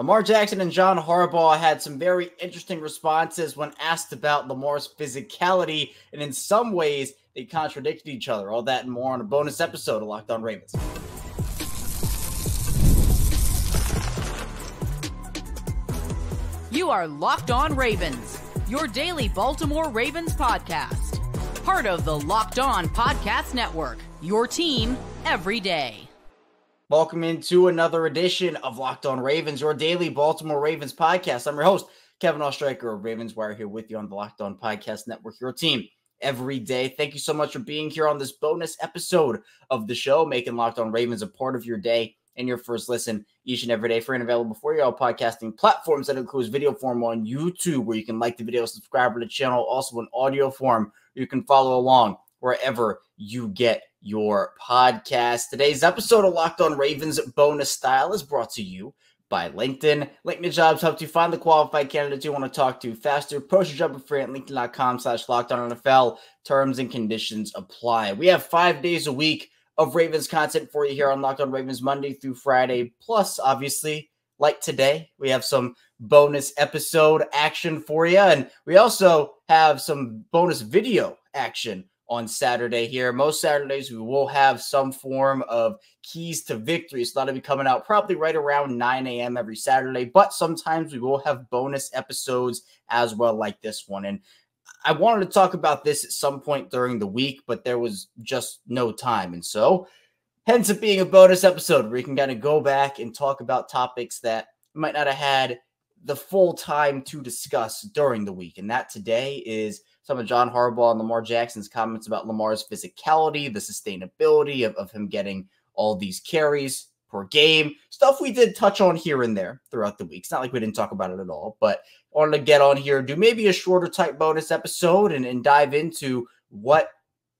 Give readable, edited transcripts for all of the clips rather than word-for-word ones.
Lamar Jackson and John Harbaugh had some very interesting responses when asked about Lamar's physicality, and in some ways, they contradicted each other. All that and more on a bonus episode of Locked on Ravens. You are Locked on Ravens, your daily Baltimore Ravens podcast. Part of the Locked on Podcast Network, your team every day. Welcome into another edition of Locked on Ravens, your daily Baltimore Ravens podcast. I'm your host, Kevin Oestreicher of Ravens Wire, here with you on the Locked on Podcast Network, your team every day. Thank you so much for being here on this bonus episode of the show, making Locked on Ravens a part of your day and your first listen each and every day, free and available for you all podcasting platforms. That includes video form on YouTube, where you can like the video, subscribe to the channel, also in audio form, where you can follow along wherever you get your podcast. Today's episode of Locked on Ravens bonus style is brought to you by LinkedIn. LinkedIn Jobs helps you find the qualified candidates you want to talk to faster. Post your job for free at LinkedIn.com/LockedOnNFL. Terms and conditions apply. We have 5 days a week of Ravens content for you here on Locked on Ravens, Monday through Friday. Plus, obviously, like today, we have some bonus episode action for you. And we also have some bonus video action on Saturday here. Most Saturdays, we will have some form of keys to victory. So that'll be coming out probably right around 9 a.m. every Saturday. But sometimes we will have bonus episodes as well, like this one. And I wanted to talk about this at some point during the week, but there was just no time. And so hence it being a bonus episode where you can kind of go back and talk about topics that you might not have had the full time to discuss during the week. And that today is some of John Harbaugh and Lamar Jackson's comments about Lamar's physicality, the sustainability of him getting all these carries per game, stuff we did touch on here and there throughout the week. It's not like we didn't talk about it at all, but I wanted to get on here, do maybe a shorter type bonus episode and dive into what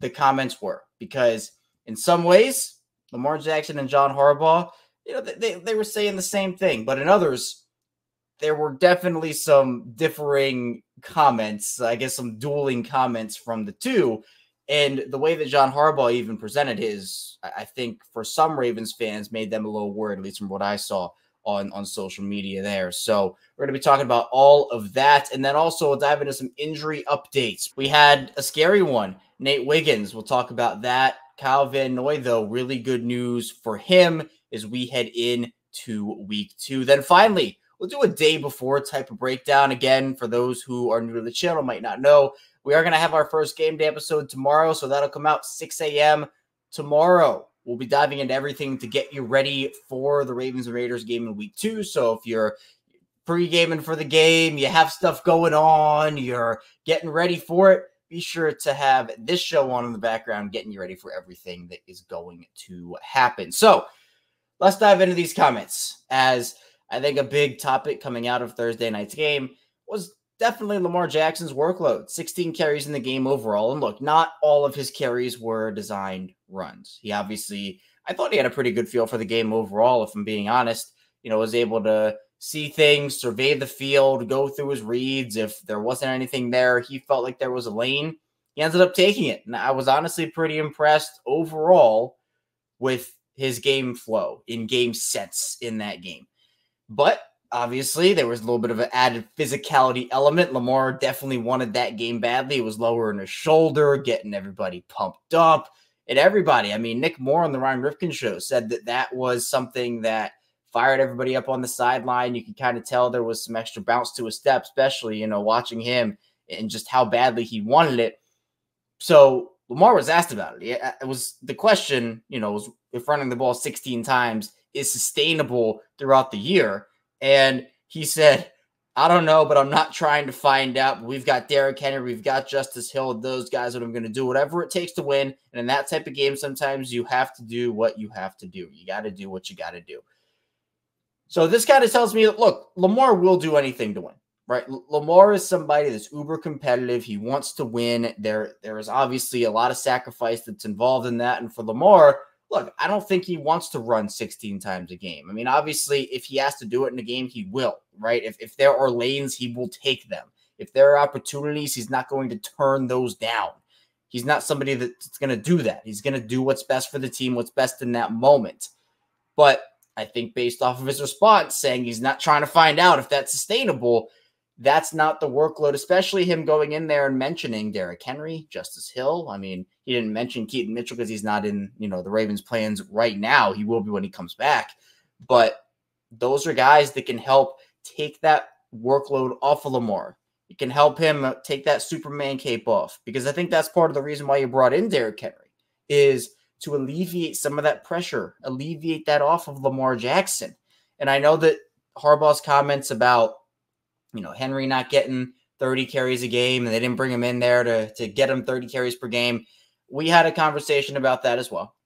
the comments were, because in some ways, Lamar Jackson and John Harbaugh, you know, they were saying the same thing, but in others, there were definitely some differing comments, I guess some dueling comments from the two. And the way that John Harbaugh even presented his, I think for some Ravens fans, made them a little worried, at least from what I saw on social media there. So we're going to be talking about all of that. And then also we'll dive into some injury updates. We had a scary one, Nate Wiggins. We'll talk about that. Kyle Van Noy, though, really good news for him as we head into week 2. Then finally, we'll do a day before type of breakdown. Again, for those who are new to the channel, might not know, we are going to have our first game day episode tomorrow, so that'll come out 6 a.m. tomorrow. We'll be diving into everything to get you ready for the Ravens and Raiders game in week 2. So if you're pre-gaming for the game, you have stuff going on, you're getting ready for it, be sure to have this show on in the background, getting you ready for everything that is going to happen. So let's dive into these comments, as I think a big topic coming out of Thursday night's game was definitely Lamar Jackson's workload, 16 carries in the game overall. And look, not all of his carries were designed runs. He obviously, I thought he had a pretty good feel for the game overall, if I'm being honest, you know, was able to see things, survey the field, go through his reads. If there wasn't anything there, he felt like there was a lane. He ended up taking it. And I was honestly pretty impressed overall with his game flow in game sense in that game. But obviously, there was a little bit of an added physicality element. Lamar definitely wanted that game badly. It was lowering his shoulder, getting everybody pumped up. And everybody, I mean, Nick Moore on the Ryan Rifkin show said that that was something that fired everybody up on the sideline. You could kind of tell there was some extra bounce to his step, especially, you know, watching him and just how badly he wanted it. So Lamar was asked about it. It was the question, you know, was if running the ball 16 times is sustainable throughout the year. And he said, I don't know, but I'm not trying to find out. We've got Derrick Henry. We've got Justice Hill. Those guys that I'm going to do whatever it takes to win. And in that type of game, sometimes you have to do what you have to do. You got to do what you got to do. So this kind of tells me, look, Lamar will do anything to win, right? Lamar is somebody that's uber competitive. He wants to win. There is obviously a lot of sacrifice that's involved in that. And for Lamar, look, I don't think he wants to run 16 times a game. I mean, obviously, if he has to do it in a game, he will, right? If there are lanes, he will take them. If there are opportunities, he's not going to turn those down. He's not somebody that's going to do that. He's going to do what's best for the team, what's best in that moment. But I think based off of his response saying he's not trying to find out if that's sustainable, that's not the workload, especially him going in there and mentioning Derrick Henry, Justice Hill. I mean, he didn't mention Keaton Mitchell because he's not in, you know, the Ravens' plans right now. He will be when he comes back. But those are guys that can help take that workload off of Lamar. It can help him take that Superman cape off, because I think that's part of the reason why you brought in Derrick Henry, is to alleviate some of that pressure, alleviate that off of Lamar Jackson. And I know that Harbaugh's comments about, you know, Henry not getting 30 carries a game and they didn't bring him in there to get him 30 carries per game. We had a conversation about that as well.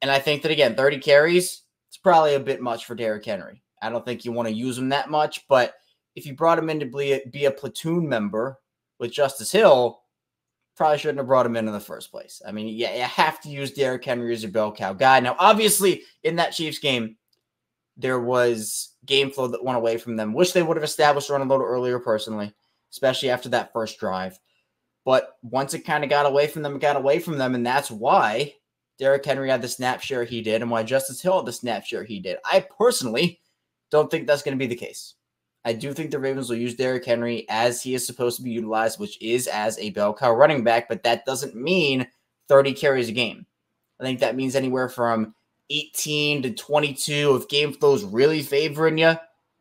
And I think that, again, 30 carries, it's probably a bit much for Derrick Henry. I don't think you want to use him that much, but if you brought him in to be a platoon member with Justice Hill, probably shouldn't have brought him in the first place. I mean, yeah, you have to use Derrick Henry as your bell cow guy. Now, obviously, in that Chiefs game, there was game flow that went away from them. Wish they would have established a run a little earlier personally, especially after that first drive. But once it kind of got away from them, it got away from them, and that's why Derrick Henry had the snap share he did and why Justice Hill had the snap share he did. I personally don't think that's going to be the case. I do think the Ravens will use Derrick Henry as he is supposed to be utilized, which is as a bell cow running back, but that doesn't mean 30 carries a game. I think that means anywhere from 18 to 22. If game flow is really favoring you,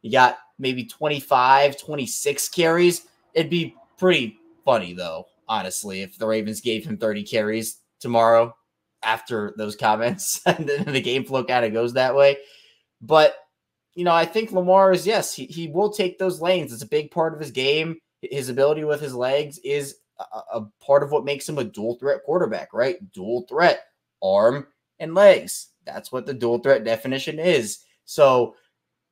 you got maybe 25, 26 carries. It'd be pretty funny, though, honestly, if the Ravens gave him 30 carries tomorrow after those comments and then the game flow kind of goes that way. But you know, I think Lamar is, yes, he will take those lanes. It's a big part of his game. His ability with his legs is a part of what makes him a dual threat quarterback, right? Dual threat, arm and legs. That's what the dual threat definition is. So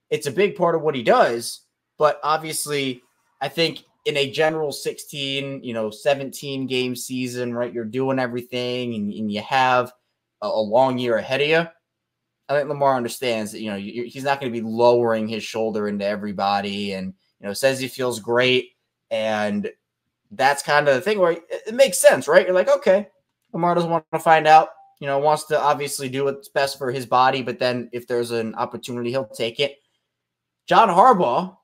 it's a big part of what he does. But obviously, I think in a general 16, you know, 17 game season, right, you're doing everything and you have a long year ahead of you. I think Lamar understands that, you know, he's not going to be lowering his shoulder into everybody and, you know, says he feels great. And that's kind of the thing where it makes sense, right? You're like, okay, Lamar doesn't want to find out, you know, wants to obviously do what's best for his body. But then if there's an opportunity, he'll take it. John Harbaugh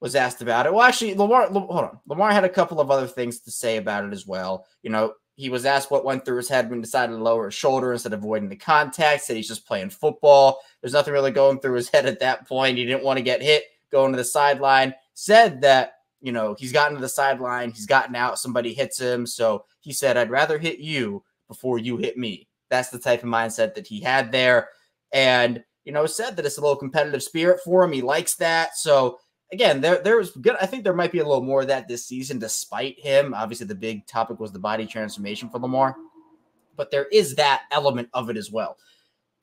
was asked about it. Well, actually, Lamar had a couple of other things to say about it as well. You know, he was asked what went through his head when he decided to lower his shoulder instead of avoiding the contact. Said he's just playing football. There's nothing really going through his head at that point. He didn't want to get hit going to the sideline. Said that, you know, he's gotten to the sideline. He's gotten out. Somebody hits him. So he said, I'd rather hit you before you hit me. That's the type of mindset that he had there. And, you know, said that it's a little competitive spirit for him. He likes that. So, again, there was good. I think there might be a little more of that this season, despite him. Obviously, the big topic was the body transformation for Lamar, but there is that element of it as well.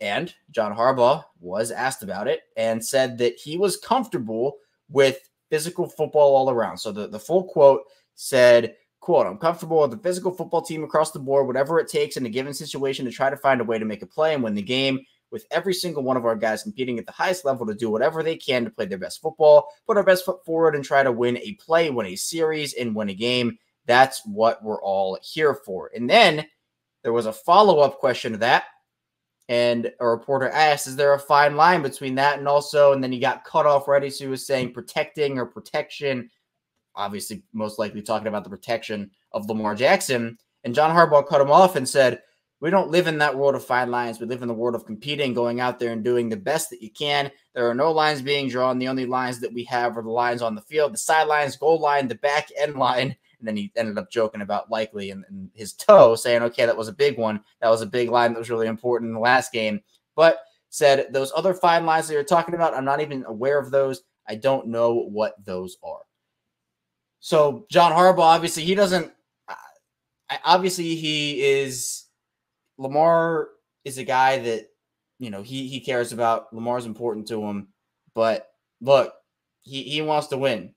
And John Harbaugh was asked about it and said that he was comfortable with physical football all around. So the full quote said, quote, I'm comfortable with the physical football team across the board, whatever it takes in a given situation to try to find a way to make a play and win the game, with every single one of our guys competing at the highest level to do whatever they can to play their best football, put our best foot forward and try to win a play, win a series, and win a game. That's what we're all here for. And then there was a follow-up question to that, and a reporter asked, is there a fine line between that and also, and then he got cut off right as he was saying protecting or protection, obviously most likely talking about the protection of Lamar Jackson. And John Harbaugh cut him off and said, we don't live in that world of fine lines. We live in the world of competing, going out there and doing the best that you can. There are no lines being drawn. The only lines that we have are the lines on the field, the sidelines, goal line, the back end line. And then he ended up joking about Likely and his toe, saying, okay, that was a big one. That was a big line that was really important in the last game. But said, those other fine lines that you're talking about, I'm not even aware of those. I don't know what those are. So John Harbaugh, obviously, he doesn't – obviously, he is – Lamar is a guy that, you know, he cares about. Lamar's important to him. But, look, he wants to win.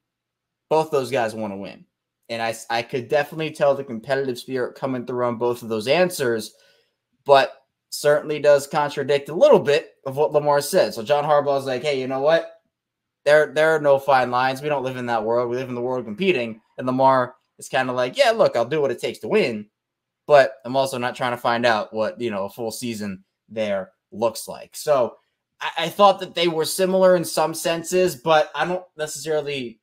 Both those guys want to win. And I could definitely tell the competitive spirit coming through on both of those answers, but certainly does contradict a little bit of what Lamar said. So John Harbaugh's like, hey, you know what? There are no fine lines. We don't live in that world. We live in the world of competing. And Lamar is kind of like, yeah, look, I'll do what it takes to win. But I'm also not trying to find out what, you know, a full season there looks like. So I thought that they were similar in some senses, but I don't necessarily,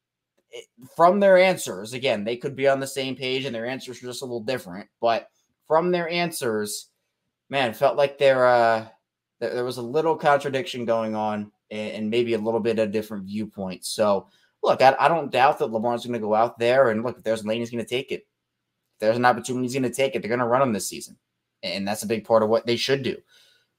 from their answers, again, they could be on the same page and their answers are just a little different, but from their answers, man, it felt like there was a little contradiction going on and maybe a little bit of a different viewpoint. So look, I don't doubt that Lamar's going to go out there and look, if there's a lane, he's going to take it. If there's an opportunity, he's going to take it. They're going to run him this season. And that's a big part of what they should do.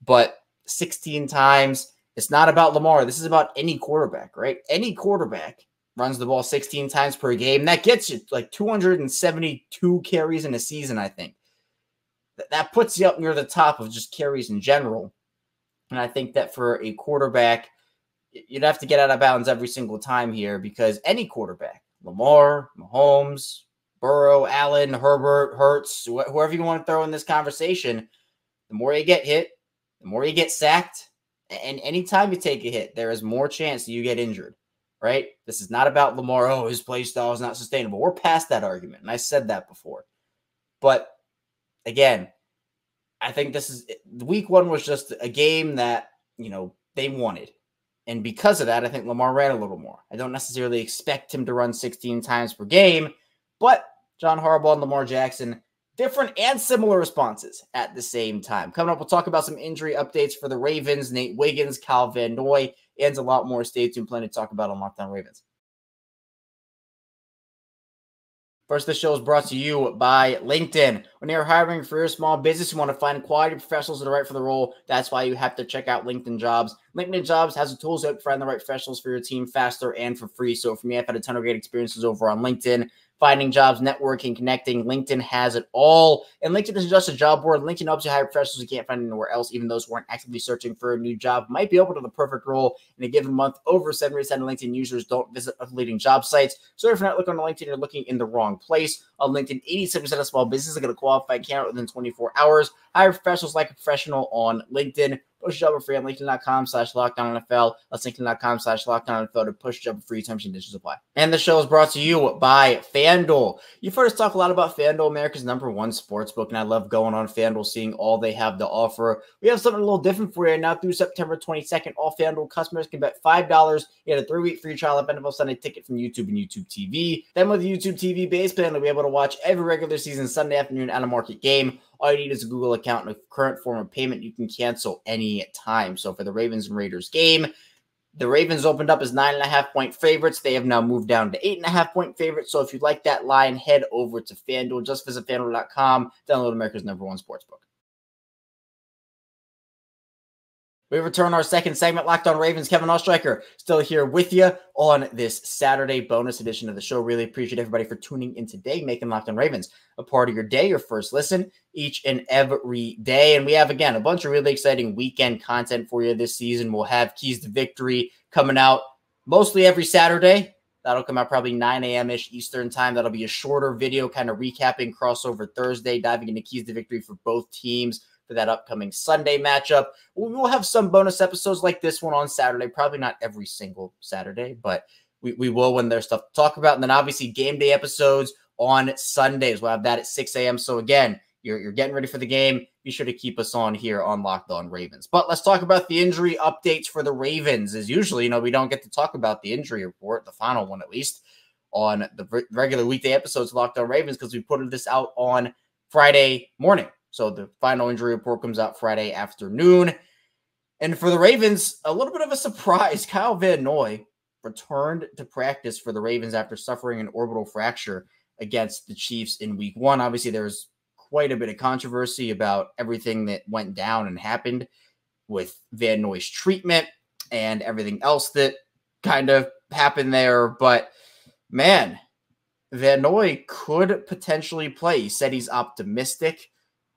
But 16 times, it's not about Lamar. This is about any quarterback, right? Any quarterback runs the ball 16 times per game. That gets you like 272 carries in a season, I think. That puts you up near the top of just carries in general. And I think that for a quarterback, you'd have to get out of bounds every single time here because any quarterback, Lamar, Mahomes, Burrow, Allen, Herbert, Hurts, whoever you want to throw in this conversation, the more you get hit, the more you get sacked, and anytime you take a hit, there is more chance that you get injured, right? This is not about Lamar, oh, his play style is not sustainable. We're past that argument, and I said that before. But again, I think this is – week one was just a game that, you know, they wanted. And because of that, I think Lamar ran a little more. I don't necessarily expect him to run 16 times per game, but John Harbaugh and Lamar Jackson, different and similar responses at the same time. Coming up, we'll talk about some injury updates for the Ravens, Nate Wiggins, Kyle Van Noy, and a lot more. Stay tuned, plenty to talk about on Locked on Ravens. First, this show is brought to you by LinkedIn. When you're hiring for your small business, you want to find quality professionals that are right for the role. That's why you have to check out LinkedIn Jobs. LinkedIn Jobs has the tools to help find the right professionals for your team faster and for free. So for me, I've had a ton of great experiences over on LinkedIn. Finding jobs, networking, connecting. LinkedIn has it all. And LinkedIn isn't just a job board. LinkedIn helps you hire professionals you can't find anywhere else. Even those who aren't actively searching for a new job might be open to the perfect role. In a given month, over 70% of LinkedIn users don't visit leading job sites. So if you're not looking on LinkedIn, you're looking in the wrong place. On LinkedIn, 87% of small businesses are going to qualify candidate within 24 hours. Hire professionals like a professional on LinkedIn. Push job for free on LinkedIn.com/LockedOnNFL. That's LinkedIn.com/LockedOnNFL to push job for free. Terms and conditions apply. And the show is brought to you by FanDuel. You've heard us talk a lot about FanDuel, America's #1 sportsbook, and I love going on FanDuel, seeing all they have to offer. We have something a little different for you now. Through September 22nd, all FanDuel customers can bet $5. You get a 3-week free trial of NFL Sunday Ticket from YouTube and YouTube TV. Then with the YouTube TV base plan, you'll be able to watch every regular season Sunday afternoon out-of-market game. All you need is a Google account and a current form of payment. You can cancel any time. So for the Ravens and Raiders game, the Ravens opened up as 9.5-point favorites. They have now moved down to 8.5-point favorites. So if you'd like that line, head over to FanDuel. Just visit FanDuel.com. Download America's #1 sportsbook. We return our second segment, Locked on Ravens. Kevin Oestreicher still here with you on this Saturday bonus edition of the show. Really appreciate everybody for tuning in today, making Locked on Ravens a part of your day, your first listen each and every day. And we have, again, a bunch of really exciting weekend content for you this season. We'll have Keys to Victory coming out mostly every Saturday. That'll come out probably 9 a.m.-ish Eastern time. That'll be a shorter video kind of recapping crossover Thursday, diving into Keys to Victory for both teams for that upcoming Sunday matchup. We'll have some bonus episodes like this one on Saturday. Probably not every single Saturday, but we will when there's stuff to talk about. And then obviously game day episodes on Sundays. We'll have that at 6 a.m. So again, you're getting ready for the game. Be sure to keep us on here on Locked on Ravens. But let's talk about the injury updates for the Ravens. As usually, you know, we don't get to talk about the injury report, the final one at least, on the regular weekday episodes of Locked on Ravens because we put this out on Friday morning. So the final injury report comes out Friday afternoon. And for the Ravens, a little bit of a surprise. Kyle Van Noy returned to practice for the Ravens after suffering an orbital fracture against the Chiefs in week one. Obviously, there's quite a bit of controversy about everything that went down and happened with Van Noy's treatment and everything else that kind of happened there. But, man, Van Noy could potentially play. He said he's optimistic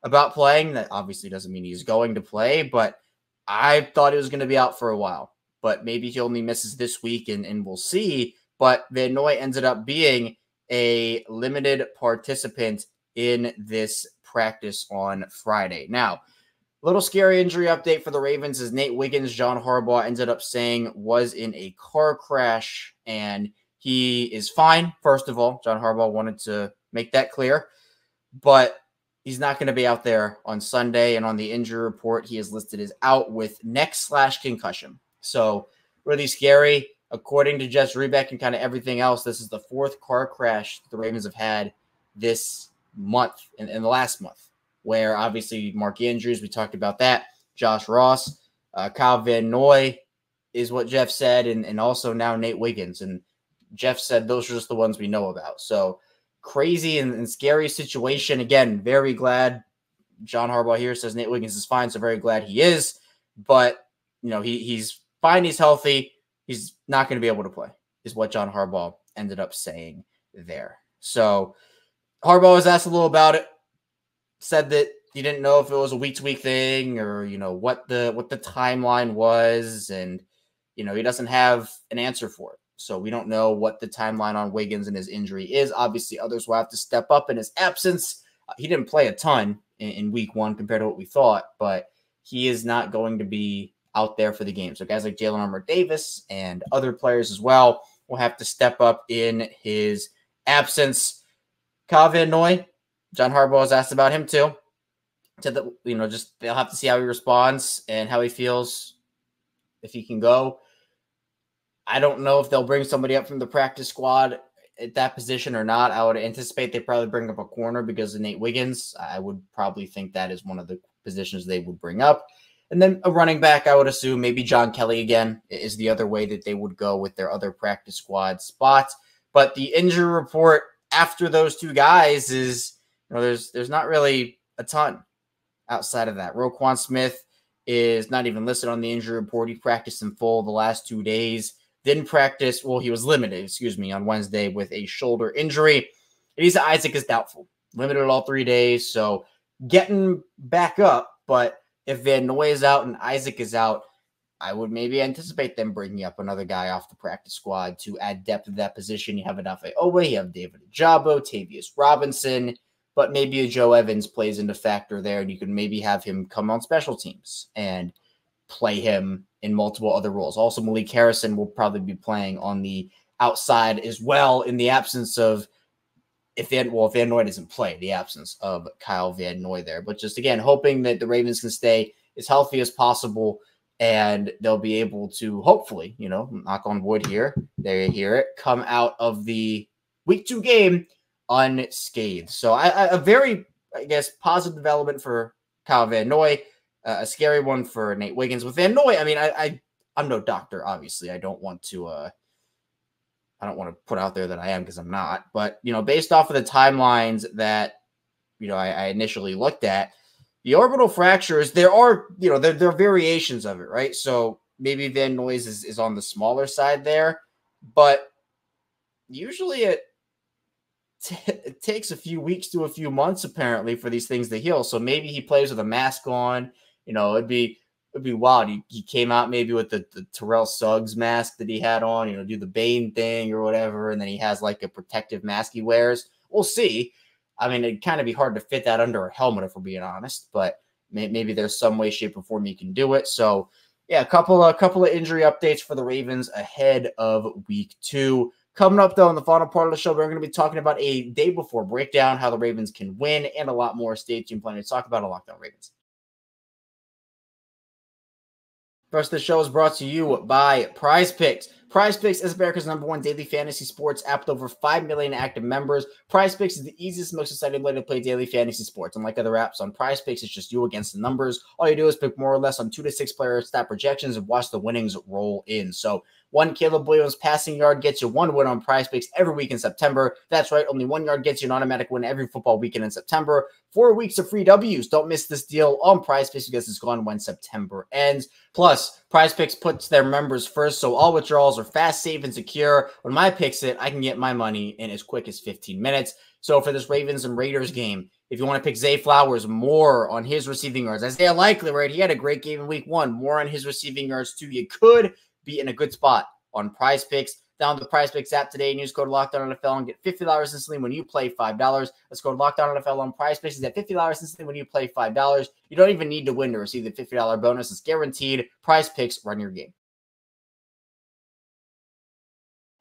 about playing. That obviously doesn't mean he's going to play, but I thought he was going to be out for a while, but maybe he only misses this week and we'll see. But Van Noy ended up being a limited participant in this practice on Friday. Now, a little scary injury update for the Ravens is Nate Wiggins, John Harbaugh ended up saying was in a car crash and he is fine. First of all, John Harbaugh wanted to make that clear, but He's not going to be out there on Sunday, and on the injury report, he is listed as out with neck/concussion. So really scary. According to Jess Rebeck and kind of everything else, this is the fourth car crash the Ravens have had this month, in the last month, where obviously Mark Andrews, we talked about that, Josh Ross, Kyle Van Noy is what Jeff said, and also now Nate Wiggins. And Jeff said those are just the ones we know about. So crazy and scary situation. Again, very glad John Harbaugh here says Nate Wiggins is fine, so very glad he is. But, you know, he's fine, he's healthy, he's not going to be able to play, is what John Harbaugh ended up saying there. So Harbaugh was asked a little about it, said that he didn't know if it was a week-to-week thing or, you know, what the timeline was, and, you know, he doesn't have an answer for it. So we don't know what the timeline on Wiggins and his injury is. Obviously, others will have to step up in his absence. He didn't play a ton in week one compared to what we thought, but he is not going to be out there for the game. So guys like Jalen Armour-Davis and other players as well will have to step up in his absence. Kyle Van Noy, John Harbaugh was asked about him too. Said that, you know, just they'll have to see how he responds and how he feels, if he can go. I don't know if they'll bring somebody up from the practice squad at that position or not. I would anticipate they probably bring up a corner because of Nate Wiggins. I would probably think that is one of the positions they would bring up. And then a running back, I would assume maybe John Kelly again is the other way that they would go with their other practice squad spots. But the injury report after those two guys is, you know, there's not really a ton outside of that. Roquan Smith is not even listed on the injury report. He practiced in full the last 2 days. Didn't practice. Well, he was limited, on Wednesday with a shoulder injury. Isaac is doubtful. Limited all 3 days. So getting back up. But if Van Noy is out and Isaac is out, I would maybe anticipate them bringing up another guy off the practice squad to add depth to that position. You have Adafe Owe, you have David Ajabo, Tavius Robinson, but maybe a Joe Evans plays into factor there, and you can maybe have him come on special teams and play him in multiple other roles. Also, Malik Harrison will probably be playing on the outside as well in the absence of, if Van Noy doesn't play, the absence of Kyle Van Noy there. But just, again, hoping that the Ravens can stay as healthy as possible, and they'll be able to hopefully, you know, knock on wood here, there you hear it, come out of the week two game unscathed. So a very, I guess, positive development for Kyle Van Noy. A scary one for Nate Wiggins. With Van Noy, I mean, I'm no doctor, obviously. I don't want to put out there that I am, because I'm not. But, you know, based off of the timelines that, you know, I initially looked at, the orbital fractures, there are, you know, there are variations of it, right? So maybe Van Noy's is on the smaller side there, but usually it takes a few weeks to a few months apparently for these things to heal. So maybe he plays with a mask on. You know, it'd be wild. He came out maybe with the Terrell Suggs mask that he had on, you know, do the Bane thing or whatever. And then he has like a protective mask he wears. We'll see. I mean, it'd kind of be hard to fit that under a helmet if we're being honest, but maybe there's some way, shape, or form you can do it. So yeah, a couple of injury updates for the Ravens ahead of week two. Coming up, though, in the final part of the show, we're going to be talking about a day before breakdown, how the Ravens can win, and a lot more. Stay tuned, plenty to talk about on Locked on Ravens. First, the show is brought to you by Prize Picks. Prize Picks is America's #1 daily fantasy sports app with over 5 million active members. Prize Picks is the easiest, most exciting way to play daily fantasy sports. Unlike other apps, on Prize Picks, it's just you against the numbers. All you do is pick more or less on 2 to 6 player stat projections and watch the winnings roll in. So, one Caleb Williams passing yard gets you one win on Prize Picks every week in September. That's right. Only 1 yard gets you an automatic win every football weekend in September. 4 weeks of free W's. Don't miss this deal on Prize Picks because it's gone when September ends. Plus, Prize Picks puts their members first, so all withdrawals are fast, safe, and secure. When my picks hit, I can get my money in as quick as 15 minutes. So for this Ravens and Raiders game, if you want to pick Zay Flowers, more on his receiving yards. Isaiah Likely, right? He had a great game in week one. More on his receiving yards, too. You could be in a good spot on Prize Picks. Download the Prize Picks app today and use code LOCKEDONNFL and get $50 instantly when you play $5. Let's go to LOCKEDONNFL on Prize Picks and get $50 instantly when you play $5. You don't even need to win to receive the $50 bonus. It's guaranteed. Prize Picks, run your game.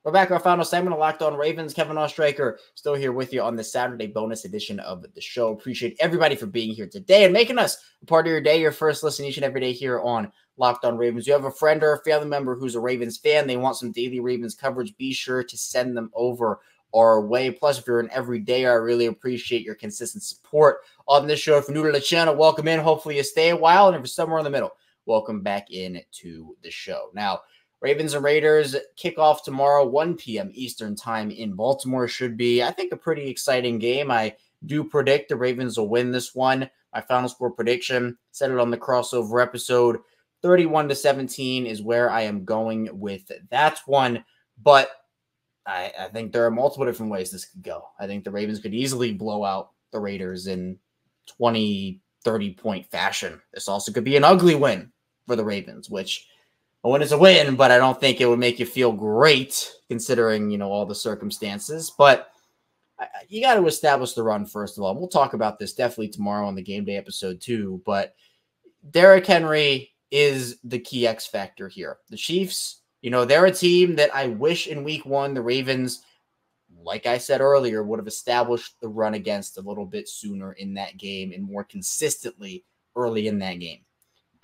We're back, our final segment of Locked on Ravens. Kevin Oestreicher still here with you on this Saturday bonus edition of the show. Appreciate everybody for being here today and making us a part of your day, your first listen each and every day here on Locked on Ravens. You have a friend or a family member who's a Ravens fan. They want some daily Ravens coverage. Be sure to send them over our way. Plus, if you're an everyday, I really appreciate your consistent support on this show. If you're new to the channel, welcome in. Hopefully you stay a while. And if you're somewhere in the middle, welcome back in to the show. Now, Ravens and Raiders kick off tomorrow, 1 p.m. Eastern time in Baltimore. Should be, I think, a pretty exciting game. I do predict the Ravens will win this one. My final score prediction, said it on the crossover episode, 31-17 is where I am going with that one. But I think there are multiple different ways this could go. I think the Ravens could easily blow out the Raiders in 20, 30-point fashion. This also could be an ugly win for the Ravens, which... a win is a win, but I don't think it would make you feel great considering, you know, all the circumstances. But you got to establish the run, first of all. And we'll talk about this definitely tomorrow on the game day episode too. But Derrick Henry is the key X factor here. The Chiefs, you know, they're a team that I wish in week one, the Ravens, like I said earlier, would have established the run against a little bit sooner in that game and more consistently early in that game.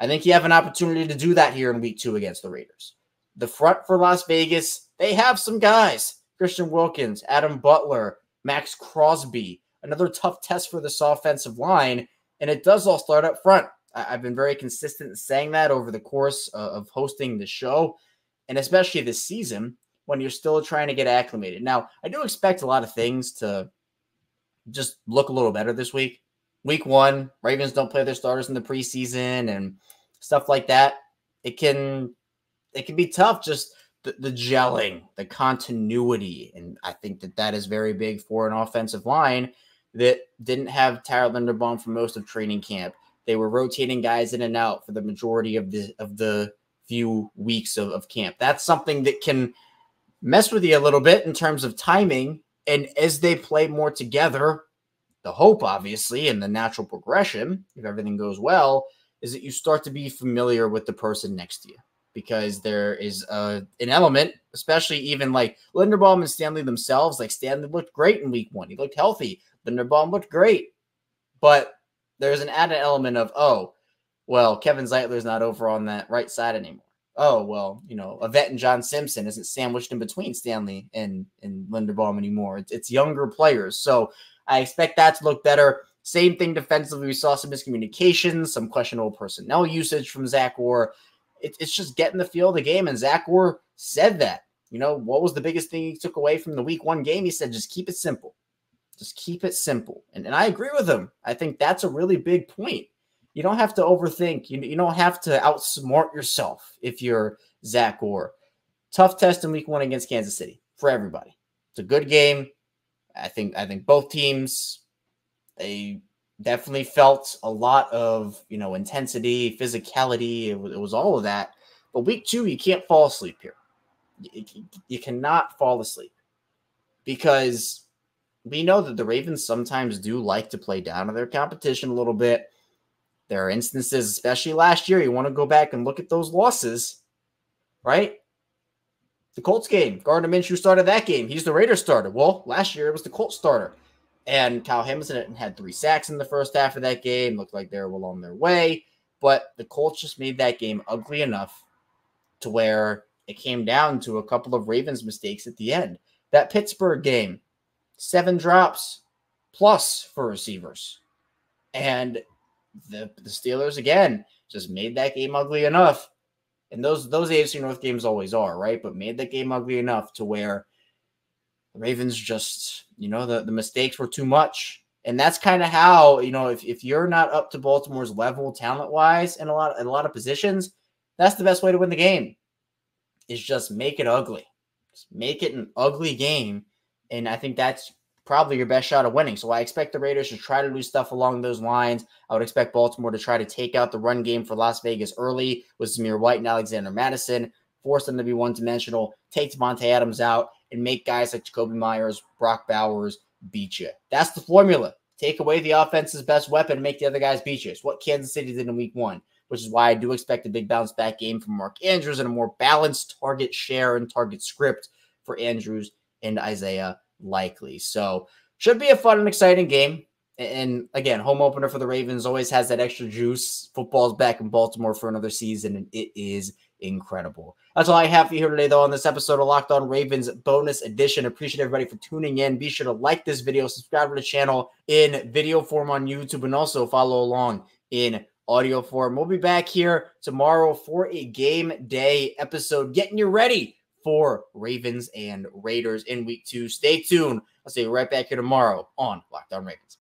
I think you have an opportunity to do that here in week two against the Raiders. The front for Las Vegas, they have some guys. Christian Wilkins, Adam Butler, Max Crosby, another tough test for this offensive line, and it does all start up front. I've been very consistent in saying that over the course of hosting the show, and especially this season when you're still trying to get acclimated. Now, I do expect a lot of things to just look a little better this week. Week one, Ravens don't play their starters in the preseason and stuff like that. It can be tough, just the gelling, the continuity. And I think that that is very big for an offensive line that didn't have Tyler Linderbaum for most of training camp. They were rotating guys in and out for the majority of the few weeks of camp. That's something that can mess with you a little bit in terms of timing. And as they play more together, the hope, obviously, and the natural progression, if everything goes well, is that you start to be familiar with the person next to you, because there is an element, especially even like Linderbaum and Stanley themselves. Like, Stanley looked great in week one. He looked healthy. Linderbaum looked great. But there's an added element of, oh, well, Kevin Zeitler's not over on that right side anymore. Oh, well, you know, Yvette and John Simpson isn't sandwiched in between Stanley and Linderbaum anymore. It's younger players. So I expect that to look better. Same thing defensively. We saw some miscommunications, some questionable personnel usage from Zach Orr. It's just getting the feel of the game. And Zach Orr said that. You know, what was the biggest thing he took away from the week one game? He said, just keep it simple. Just keep it simple. And I agree with him. I think that's a really big point. You don't have to overthink. You don't have to outsmart yourself if you're Zach Orr. Tough test in week one against Kansas City for everybody. It's a good game. I think both teams, they definitely felt a lot of, you know, intensity, physicality. It was all of that. But week two, you can't fall asleep here. You cannot fall asleep, because we know that the Ravens sometimes do like to play down to their competition a little bit. There are instances, especially last year, you want to go back and look at those losses, right? The Colts game, Gardner Minshew started that game. He's the Raiders starter. Well, last year it was the Colts starter. And Kyle Hamilton had 3 sacks in the first half of that game. Looked like they were well on their way. But the Colts just made that game ugly enough to where it came down to a couple of Ravens mistakes at the end. That Pittsburgh game, 7 drops plus for receivers. And the Steelers, again, just made that game ugly enough. And those AFC North games always are, right? But made that game ugly enough to where the Ravens just, you know, the mistakes were too much. And that's kind of how, you know, if you're not up to Baltimore's level talent-wise in a lot of positions, that's the best way to win the game, is just make it ugly. Just make it an ugly game. And I think that's probably your best shot of winning. So I expect the Raiders to try to do stuff along those lines. I would expect Baltimore to try to take out the run game for Las Vegas early with Zamir White and Alexander Madison, force them to be one-dimensional, take Devontae Adams out, and make guys like Jacoby Myers, Brock Bowers beat you. That's the formula. Take away the offense's best weapon and make the other guys beat you. It's what Kansas City did in week one, which is why I do expect a big bounce-back game from Mark Andrews and a more balanced target share and target script for Andrews and Isaiah Likely. So should be a fun and exciting game. And again, home opener for the Ravens always has that extra juice. Football's back in Baltimore for another season, and it is incredible. That's all I have for you here today, though, on this episode of Locked on Ravens bonus edition. Appreciate everybody for tuning in. Be sure to like this video, subscribe to the channel in video form on YouTube, and also follow along in audio form. We'll be back here tomorrow for a game day episode, getting you ready for Ravens and Raiders in week 2. Stay tuned. I'll see you right back here tomorrow on Locked on Ravens.